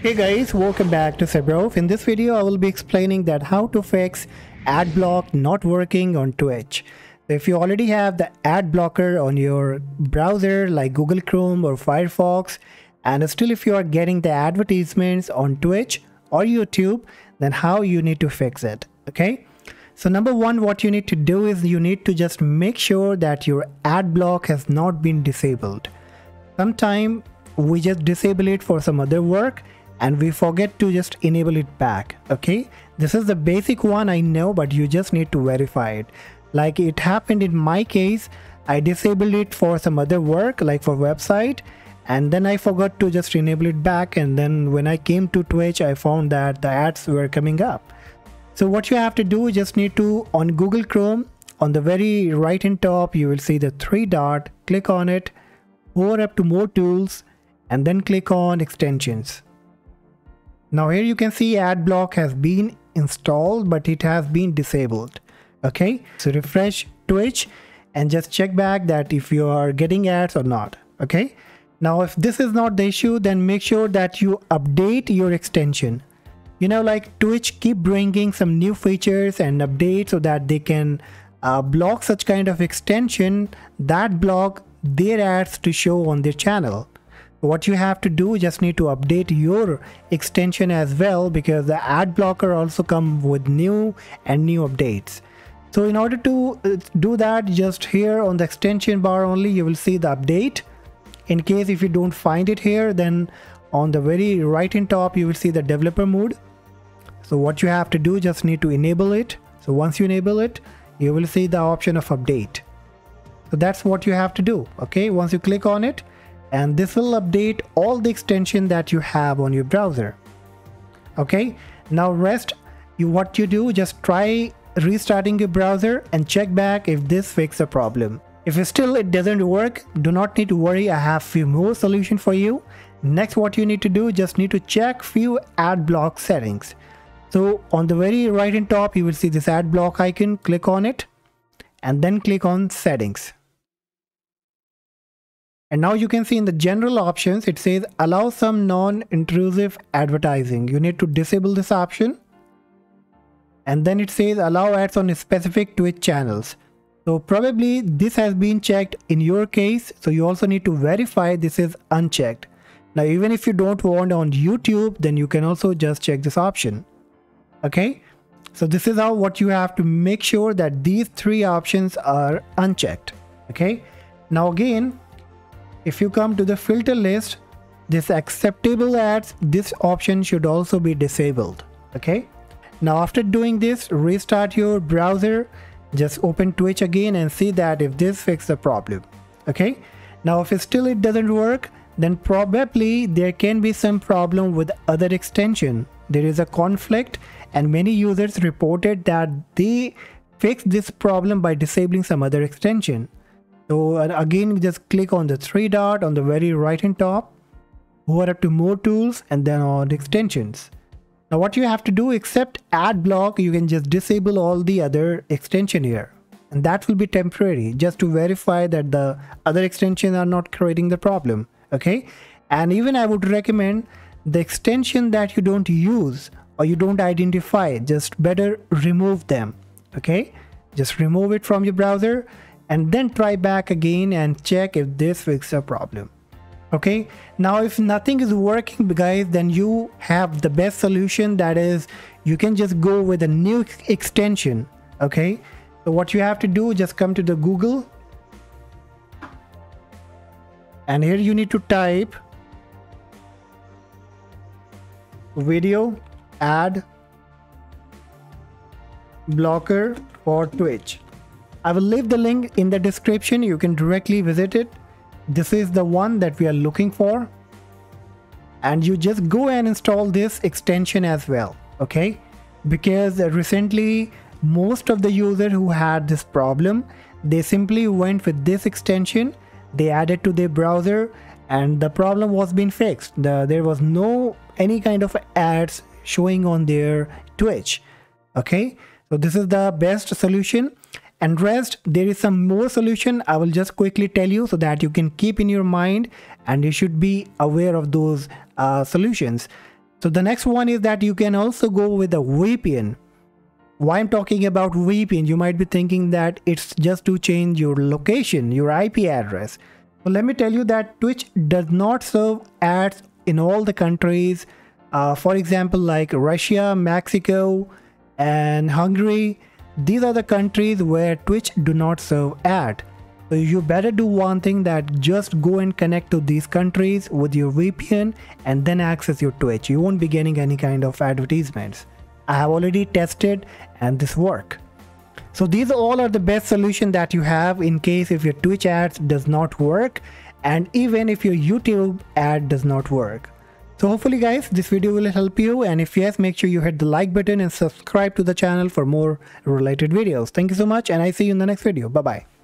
Hey guys, welcome back to SebRauf. In this video I will be explaining that how to fix AdBlock not working on Twitch. So if you already have the ad blocker on your browser like Google Chrome or Firefox, and still if you are getting the advertisements on Twitch or YouTube, then how you need to fix it. Okay, so number one, what you need to do is you need to just make sure that your ad block has not been disabled. Sometime we just disable it for some other work and we forget to just enable it back. Okay, this is the basic one, I know, but you just need to verify it. Like it happened in my case, I disabled it for some other work like for website, and then I forgot to just enable it back, and then when I came to Twitch I found that the ads were coming up. So what you have to do, just need to, on Google Chrome, on the very right hand top you will see the three dot, click on it, hover up to more tools, and then click on extensions. Now here you can see AdBlock has been installed but it has been disabled. Okay, so refresh Twitch and just check back that if you are getting ads or not. Okay, now if this is not the issue, then make sure that you update your extension. You know, like Twitch keep bringing some new features and updates so that they can block such kind of extension that block their ads to show on their channel. What you have to do, just need to update your extension as well, because the ad blocker also comes with new updates. So in order to do that, just here on the extension bar only you will see the update. In case if you don't find it here, then on the very right hand top you will see the developer mode. So what you have to do, just need to enable it. So once you enable it, you will see the option of update. So that's what you have to do. Okay, once you click on it, and this will update all the extension that you have on your browser. Okay, now rest, what you do, just try restarting your browser and check back if this fixes the problem. If still it doesn't work, do not need to worry, I have few more solutions for you. Next, what you need to do, just need to check few ad block settings. So on the very right hand top you will see this ad block icon, click on it and then click on settings. And now you can see in the general options it says allow some non-intrusive advertising. You need to disable this option, and then it says allow ads on specific Twitch channels. So probably this has been checked in your case, so you also need to verify this is unchecked. Now even if you don't want on YouTube, then you can also just check this option. Okay, so this is how what you have to make sure that these three options are unchecked. Okay, now again, if you come to the filter list, this acceptable ads, this option should also be disabled. Okay, now after doing this, restart your browser, just open Twitch again and see that if this fixes the problem. Okay, now if still it doesn't work, then probably there can be some problem with other extension. There is a conflict, and many users reported that they fixed this problem by disabling some other extension. So again, just click on the three dot on the very right hand top, hover up to more tools and then on extensions. Now what you have to do, except ad block, you can just disable all the other extension here, and that will be temporary, just to verify that the other extensions are not creating the problem. Okay, and even I would recommend the extension that you don't use or you don't identify, just better remove them. Okay, just remove it from your browser and then try back again and check if this fixes a problem. Okay, now if nothing is working, guys, then you have the best solution, that is you can just go with a new extension. Okay, so what you have to do, just come to the Google, and here you need to type video ad blocker for Twitch. I will leave the link in the description, you can directly visit it. This is the one that we are looking for, and you just go and install this extension as well. Okay, because recently most of the users who had this problem, they simply went with this extension, they added to their browser, and the problem was being fixed. There was no any kind of ads showing on their Twitch. Okay, so this is the best solution. And rest, there is some more solution I will just quickly tell you so that you can keep in your mind, and you should be aware of those solutions. So the next one is that you can also go with a VPN. Why I'm talking about VPN, you might be thinking that it's just to change your location, your IP address. Well, let me tell you that Twitch does not serve ads in all the countries. For example, like Russia, Mexico, and Hungary. These are the countries where Twitch do not serve ads. So you better do one thing, that just go and connect to these countries with your VPN and then access your Twitch. You won't be getting any kind of advertisements. I have already tested and this work. So these all are the best solution that you have in case if your Twitch ads does not work, and even if your YouTube ad does not work. So hopefully guys, this video will help you, and if yes, make sure you hit the like button and subscribe to the channel for more related videos. Thank you so much, and I see you in the next video. Bye bye.